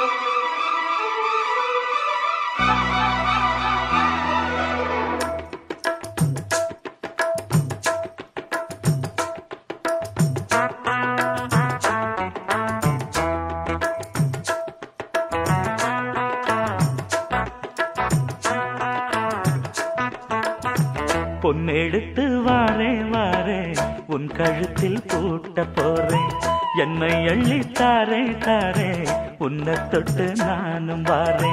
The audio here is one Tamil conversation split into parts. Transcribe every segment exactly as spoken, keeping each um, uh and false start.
இன்பம் நமக்கு பொன்னெடுத்து வாரே வாரே உன் கழுத்தில் போட்ட போறேன் என்னை அள்ளி தாரே தாரே உன்னை தொட்டு நானும் வாரே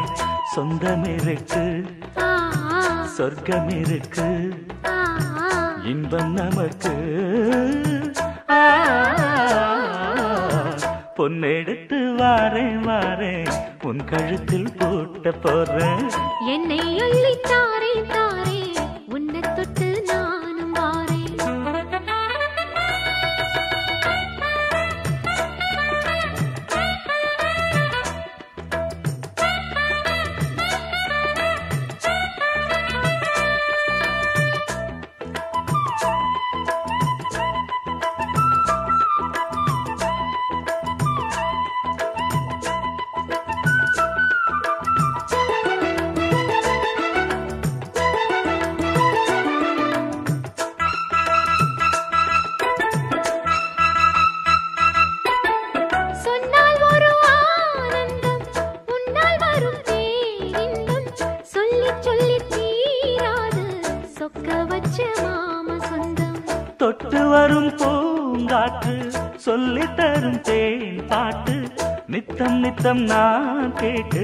நான் கேட்டு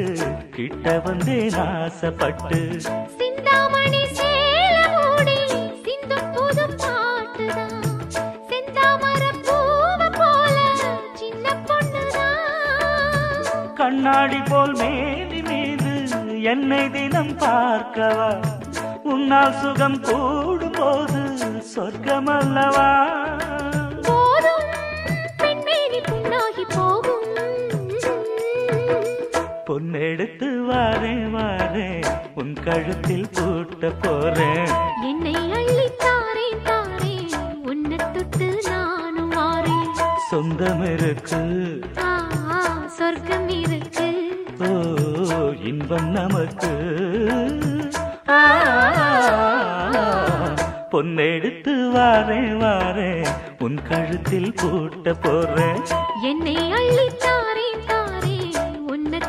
கிட்ட வந்தே ஆசைப்பட்டு சிந்தாமணி சேல மூடி சிந்து புது பாட்டுதான் செந்தாமர பூவை போல சின்ன பொண்ணுதான் கண்ணாடி போல் மேனி மீது என்னை தினம் பார்க்கவா உன்னால் சுகம் கூடும் போது சொர்க்கமல்லவா பொன்னெடுத்து வாரே வாரே உன் கழுத்தில் பூட்ட போறேன் என்னை அள்ளி தாரே தாரே உன்னை தொட்டு நானும் வாரே சொந்தம் இருக்கு சொர்க்கம் இருக்கு ஓ இன்பம் நமக்கு பொன்னெடுத்து வாரே வாரே உன் கழுத்தில் பூட்ட போறேன் என்னை அள்ளி தாரே தாரே உன்னை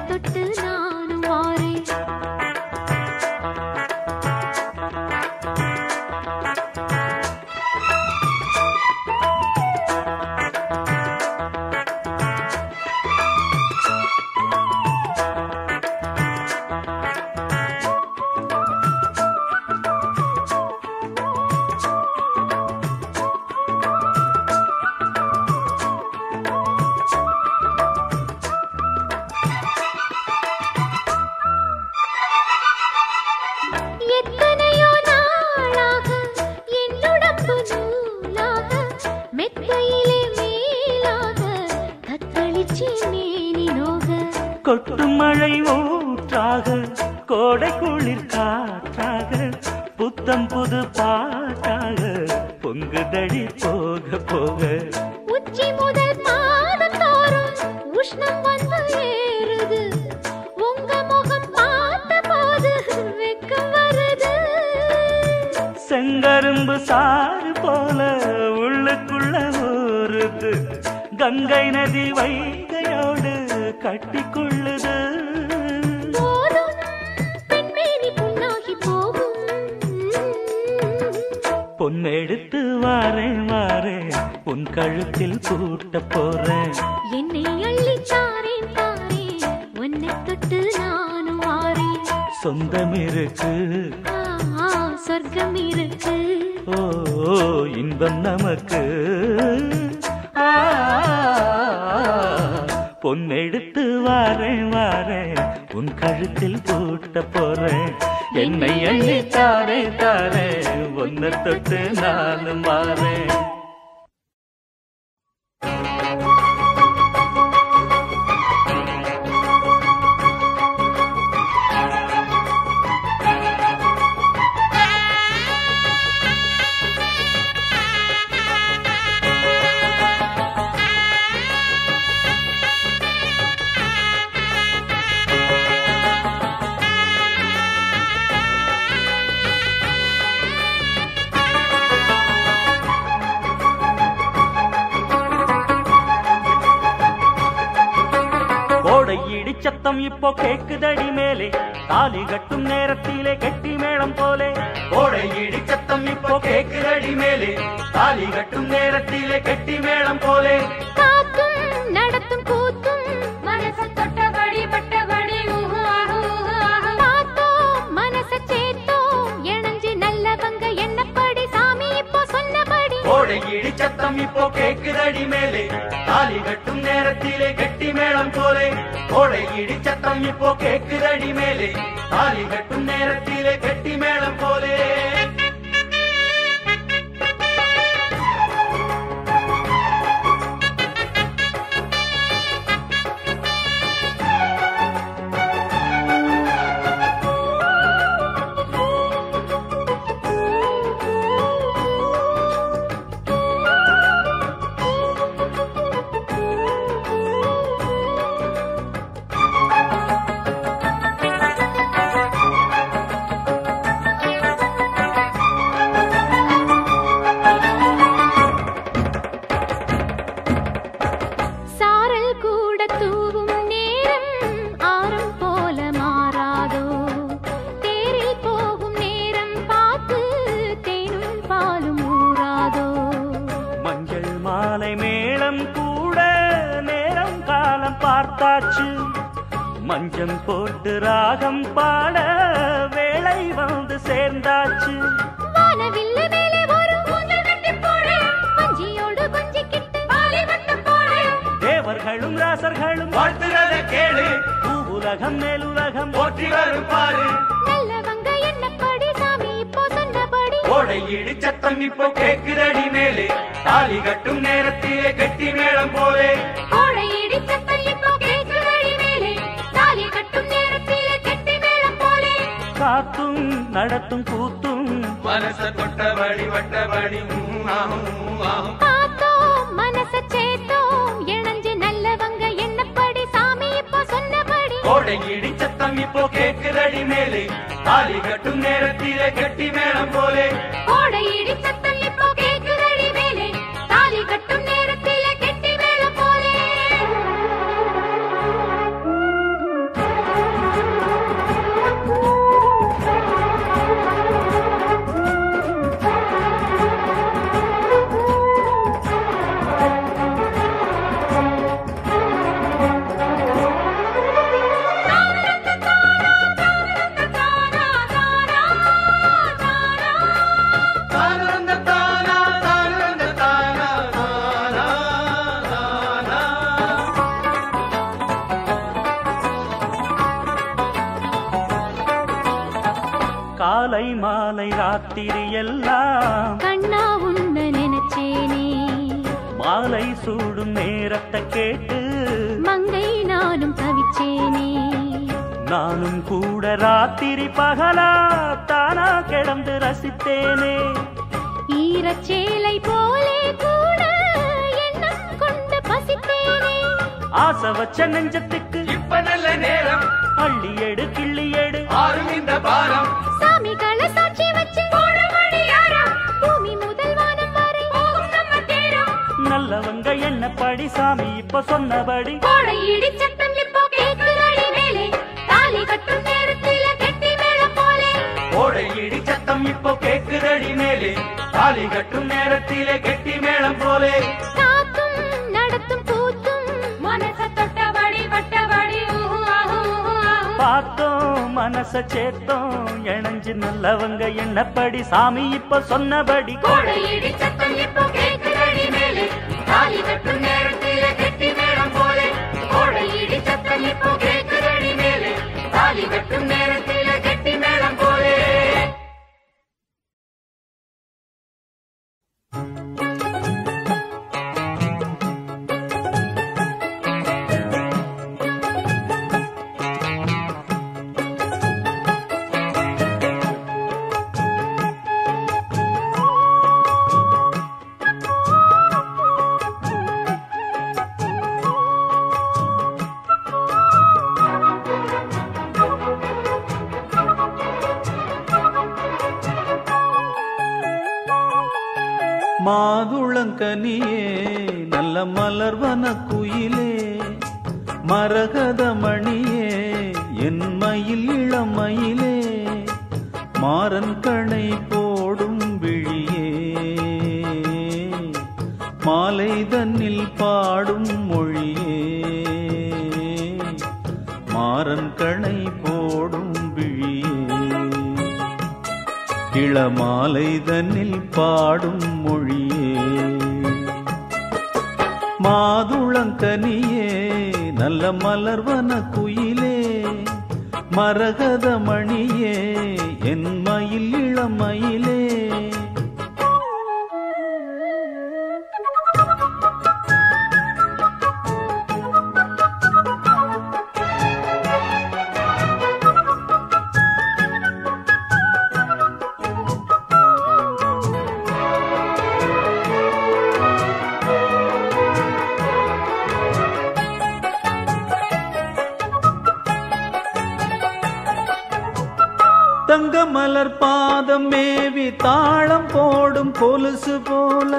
தொட்டு நானும் வாரே വെളിച്ചത്തം ഇപ്പോ കേക്കുതടി മേലെ താലികെട്ടും നേരത്തിലെ കെട്ടിമേളം പോലെ കോടയിടിച്ചത്തം ഇപ്പോ കേക്കുതടി മേലെ താലികെട്ടും നേരത്തിലെ കെട്ടിമേളം പോലെ കാക്കും നടത്തും കൂത്തും മനസ്സ് തൊട്ടവടി പട്ടവടി ഊഹു ആഹു കാത്തോ മനസ്സ് ചേത്തോ എണഞ്ചി നല്ലവങ്ക എണ്ണപ്പടി സാമി ഇപ്പോ சொன்னபடி കോടയിടിച്ചത്തം ഇപ്പോ കേക്കുതടി മേലെ താലികെട്ടും നേരത്തിലെ കെട്ടിമേളം പോലെ കോടയിടിച്ചത്തം ഇപ്പോ കേക്കുതടി മേലെ താലികെട്ടും നേരത്തിലെ കെട്ടിമേളം പോലെ மஞ்சம் போட்டு ராகம் பாட வேளை வந்து சேர்ந்தாச்சு வானவில்ல மேலே ஒரு கூந்தல் கட்டி போடு மஞ்சியோடு கொஞ்சி கிட்டு வாலி வட்டு போடு தேவர்களும் ராசர்களும் வாழ்த்துறத கேளு பூவுலகம் மேலுலகம் போற்றி வரும் பாரு நல்லவங்க என்னப்படி சாமி இப்போ சொன்னபடி கோடையிடி சத்தம் இப்போ கேக்குதடி மேலே தாலி கட்டும் நேரத்திலே கட்டி மேளம் போலே கோடையிடி சத்தம் இப்போ காத்தும் நடத்தும் கூத்தும் மனச தொட்டபடி வட்டபடி காத்தோ மனச சேத்தோ இணைஞ்சு நல்லவங்க என்னப்படி சாமி இப்போ சொன்னபடி கோடையிடி சத்தம் இப்போ கேக்குதடி மேலே தாலி கட்டும் நேரத்திலே கட்டி மேளம் போலே கோடையிடி சத்தம் இப்போ கேக்குதடி மேலே தாலி கட்டும் நேரத்திலே கட்டி மேளம் போலே காலை மாலை ராத்திரி எல்லாம் கண்ணா உன்ன நினைச்சேனே மாலை சூடும் நேரத்தை கேட்டு மங்கை நானும் தவிச்சேனே நானும் கூட ராத்திரி பகலா தானா கிடந்து ரசித்தேனே ஈரச்சேலை போலே கூட எண்ணம் கொண்டு பசித்தேனே ஆசை வச்ச நெஞ்சத்துக்கு இப்ப நல்ல நேரம் அள்ளி எடு கிள்ளி எடு ஆறும் இந்த பாரம் சாமி கள சாட்சி வச்சு போட மணியாரம் பூமி முதல் வானம் வரை போகும் நம்ம தேரம் நல்லவங்க என்ன படி சாமி இப்ப சொன்னபடி கோடையிடி சத்தம் இப்போ கேக்குதடி மேலே தாலி கட்டும் நேரத்திலே கெட்டி மேளம் போலே கோடையிடி சத்தம் இப்போ கேக்குதடி மேலே தாலி கட்டும் நேரத்திலே கெட்டி மேளம் போலே காத்தும் நடத்தும் கூத்தும் மனச தொட்டபடி வட்டபடி ஊஹு ஆஹு பாத்தோம் மனச சேத்தோம் எணஞ்சு நல்லவங்க என்னப்படி சாமி இப்ப சொன்னபடி கோடையிடி சத்தம் இப்போ கேக்குதடி மேலே தாலி கட்டும் நேரத்திலே கெட்டி மேளம் போலே கோடையிடி சத்தம் இப்போ கேக்குதடி மேலே தாலி கட்டும் நேரத்திலே கெட்டி மேளம் போலே மாதுளங்கனியே நல்ல மலர்வன குயிலே மரகத மணியே என் மயில் இளமயிலே மாறன் கணை போடும் விழியே மாலை தன்னில் பாடும் மொழியே மாறன் கணை போடும் விழியே இளமாலை தன்னில் பாடும் மொழியே माधुलंकनिये नल्ल मलर्वन कुयिले मरगद मणिये एन् मयिल इळमयिले மலர் பாதம் மேவி தாளம் போடும் கொலுசு போல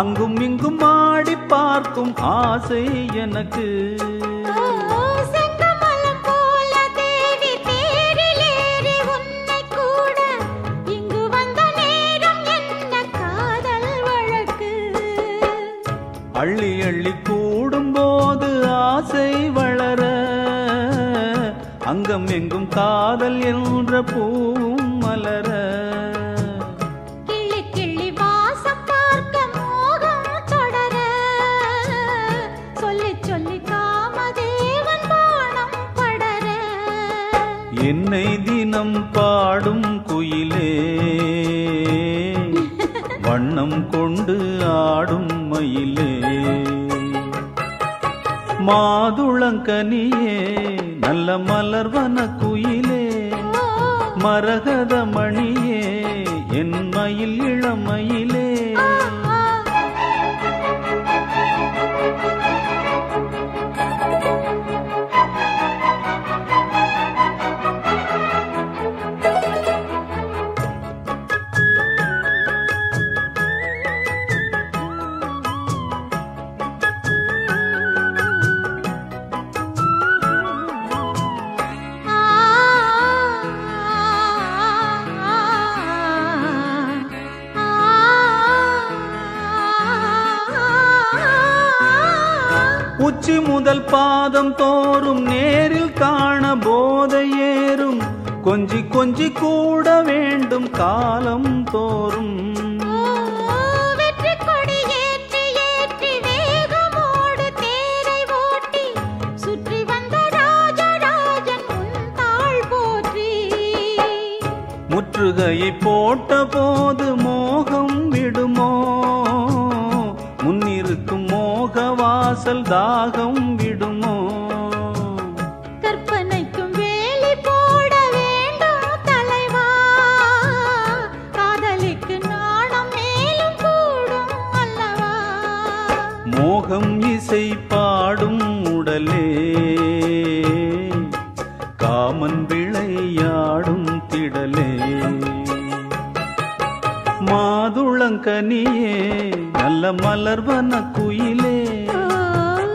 அங்கும் இங்கும் ஆடி பார்க்கும் ஆசை எனக்கு செங்கமலர் போல தேடி தேரிலேறி உன்னை கூட இங்கு வந்த நேரம் என்ன காதல் வழக்கு அள்ளி அள்ளி கூடும் போது ஆசை வளர அங்கம் எங்கும் காதல் என்ற பூ மலர கிள்ளி கிள்ளி வாசம் பார்க்க மோகம் தொடர சொல்லி சொல்லி காமதேவன் வானம் படர என்னை தினம் பாடும் குயிலே வண்ணம் கொண்டு ஆடும் மயிலே மாதுளங்கனியே नल्ल मलर्वन कुयिले मरगद मणिये एन् मयिल इळमयिले உச்சி முதல் பாதம் தோறும் நேரில் காண போதையேறும் கொஞ்சி கொஞ்சி கூட வேண்டும் காலம் தோறும் வெற்றி கொடி ஏற்றி ஏற்றி வேகமோடு தேரை ஓட்டி சுற்றி வந்த ராஜராஜன் உன் தாள் போற்றி முற்றுகையை போட்ட போது மோகம் விடுமோ முன்னிருக்கும் மோக வாசல் தாகம் விடுமோ கற்பனைக்கும் வேலி போட வேண்டும் தலைவா காதலுக்கு நாணம் மேலும் கூடும் அல்லவா மோகம் இசை பாடும் உடலே காமன் விளையாடும் திடலே माधुलंकनिये नल्ल मलर्वन कुयिले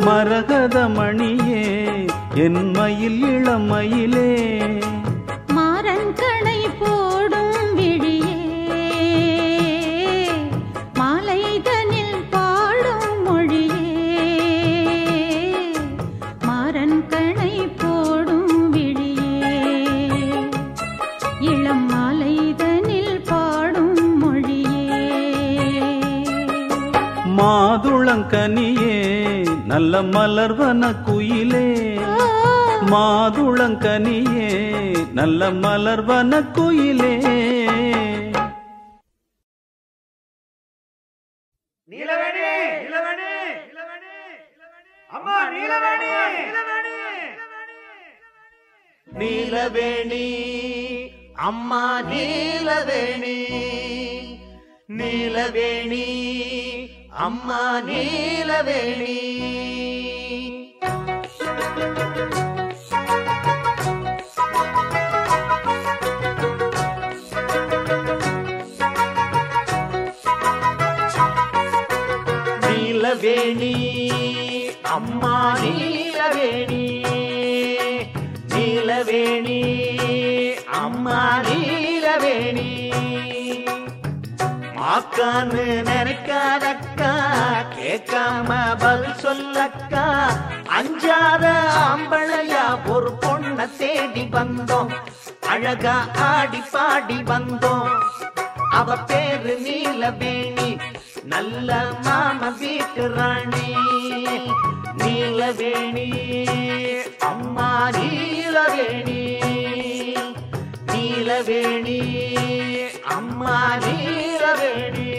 मरगद मणिये एन् मयिल इळमयिले मारन कणै पोडुम विडिये मालैदनिल पाडुम मोळिये मारन कणै पोडुम विडिये इळम मालैदनिल पाडुम माधुलंकनिये नल्ल मलर्वन कुयिले माधुलंकनिये नल्ल मलर्वन कुयिले नीलवेणी नीलवेणी नीलवेणी अम्मा नीलवेणी नीलवेणी नीलवेणी अम्मा नीलवेणी नीलवेणी अम्मा नीलवेणी नीलवेणी अम्मा नीलवेणी नीलवेणी अम्मा नीलवेणी माकानु नरकादक्का केकामा बल सोल्लक्का अंजार आंबळया ओर पोण्ण तेडी वंदोम अलगा आडी पाडी वंदोम अव पेर नीलवेणी नल्ला मामा वीट्टु राणी नीलवेणी अम्मा नीलवेणी नीलवेणी अम्मा नीलवेणी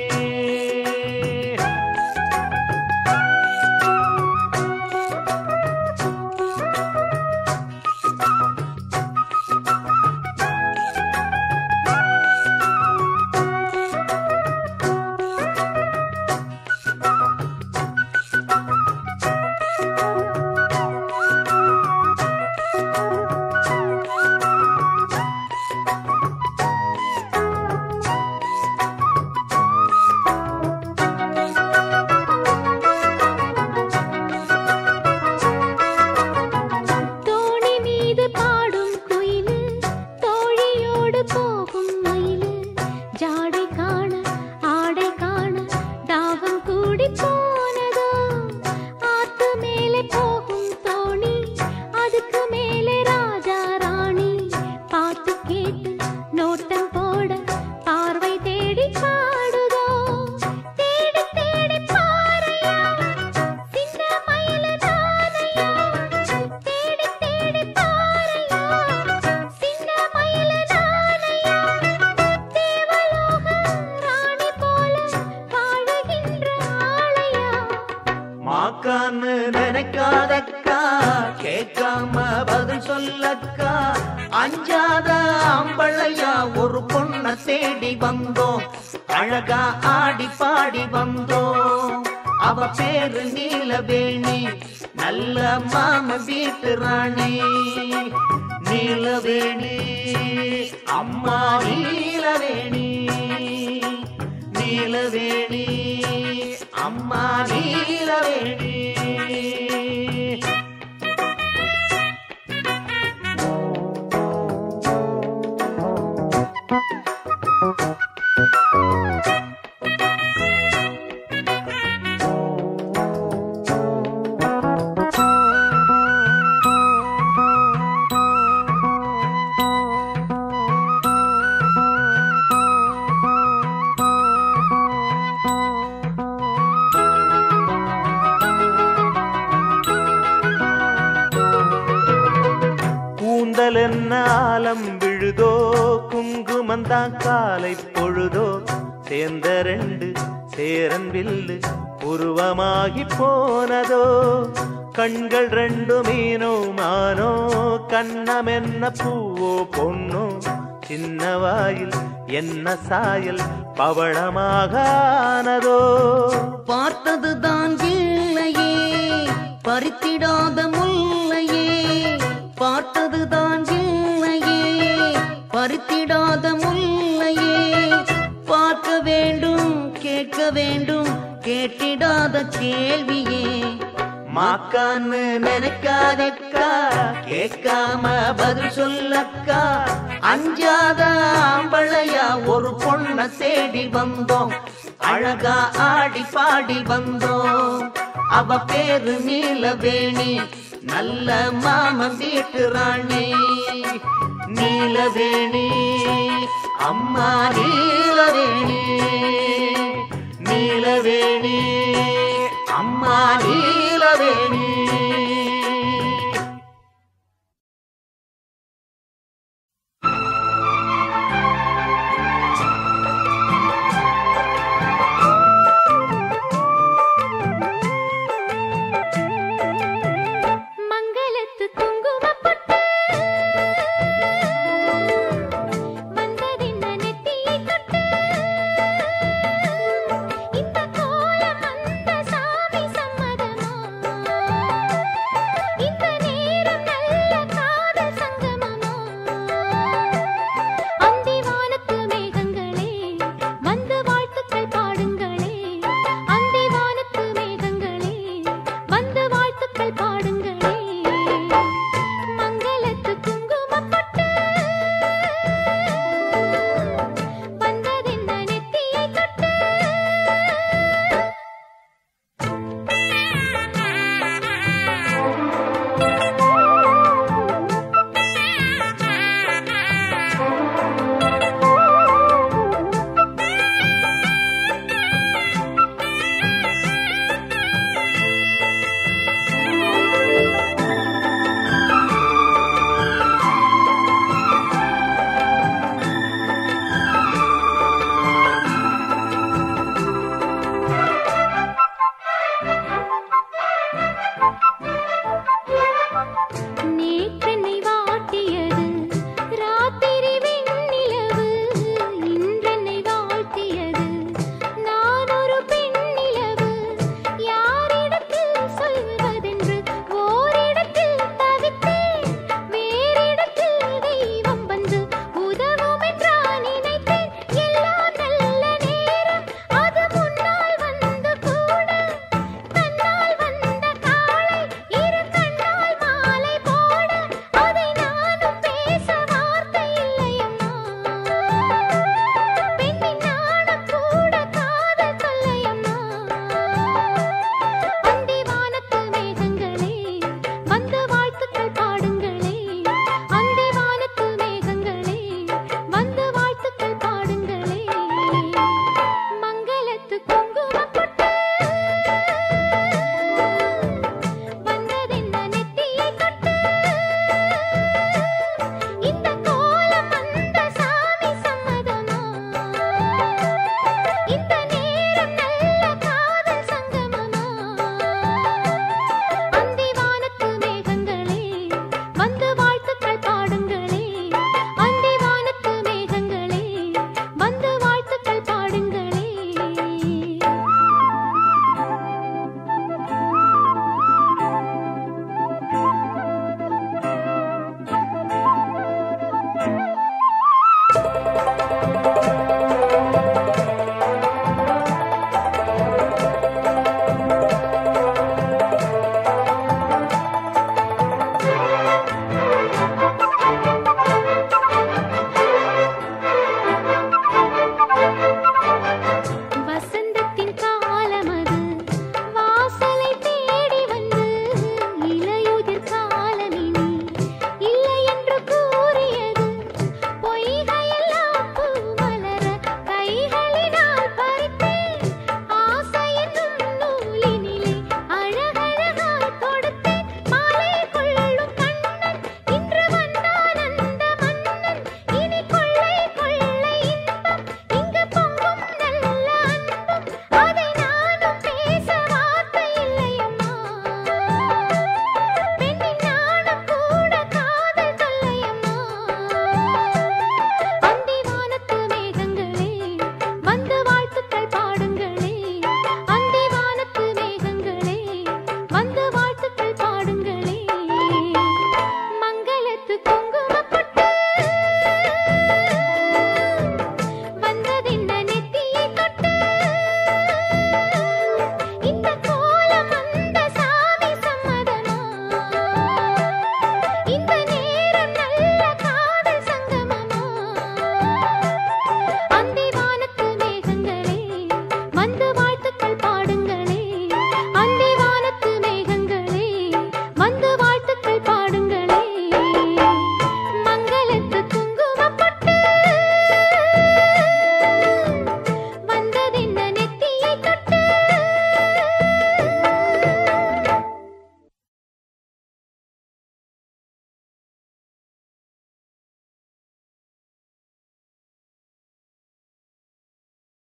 சாயல் பவளமாகானதோ பார்த்ததுதான் இல்லையே பறித்திடாத முல்லையே பார்த்ததுதான் இல்லையே பறித்திடாத முல்லையே பார்க்க வேண்டும் கேட்க வேண்டும் கேட்டிடாத கேள்வியே மாக்கான்னு நினைக்காதக்கா கேட்காம பதில் சொல்லக்கா अंजाद आंबळया ओरु पोण्ण तेडी वंदोम अलगा आडी पाडी वंदोम अव पेरु नीलवेणी नल्ल मामा वीट्टु राणी नीलवेणी अम्मा नीलवेणी नीलवेणी अम्मा नीलवेणी